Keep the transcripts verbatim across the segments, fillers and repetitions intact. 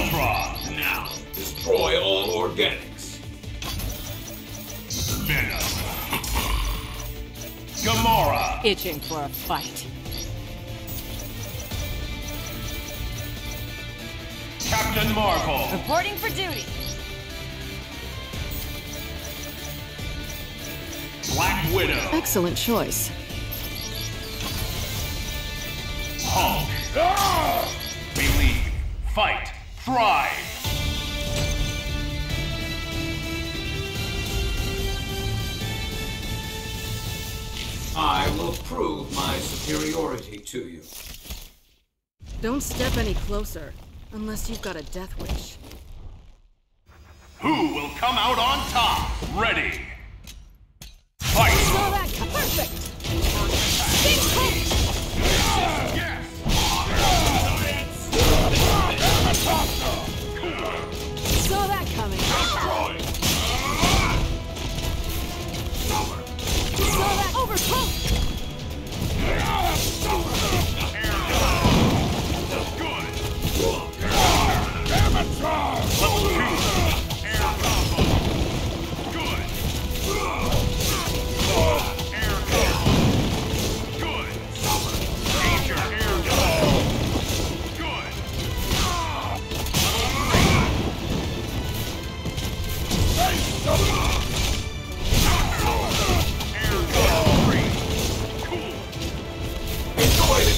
Ultron! Now, destroy all organics. Venom. Gamora. Itching for a fight. Captain Marvel. Reporting for duty. Black Widow. Excellent choice. Hulk. Ah! Believe. Fight. Thrive. I will prove my superiority to you. Don't step any closer, unless you've got a death wish. Who will come out on top? Ready. Fight! Perfect! Yes! Saw that coming! Saw that overcome!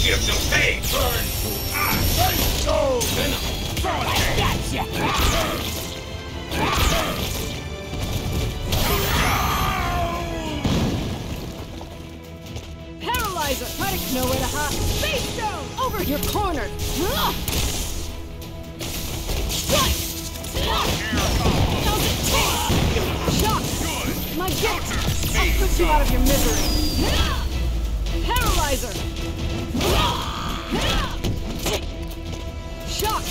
Give them pain! Burn! Space stone! Venom! Throw it! Gotcha! Paralyzer! I don't know where to hide! Space stone! Over your corner! Strike! How's it taste? Shock! My gift! I'll put you out of your misery! Paralyzer! Shock!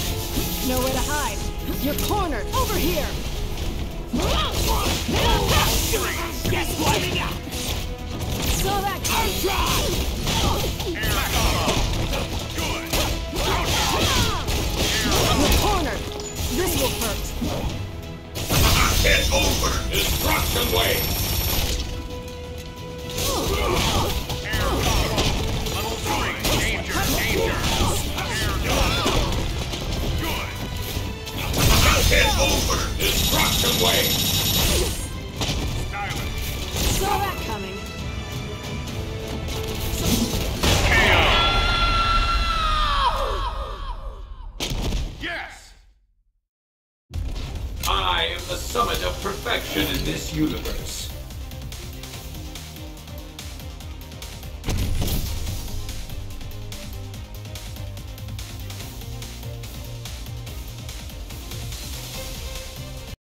Nowhere to hide. You're cornered. Over here. Yes, lighting up. So that corner. This will hurt. Get over. Destruction way. Get over! Destruction way! Stylish! Saw that coming! K O! Yes! I am the summit of perfection in this universe.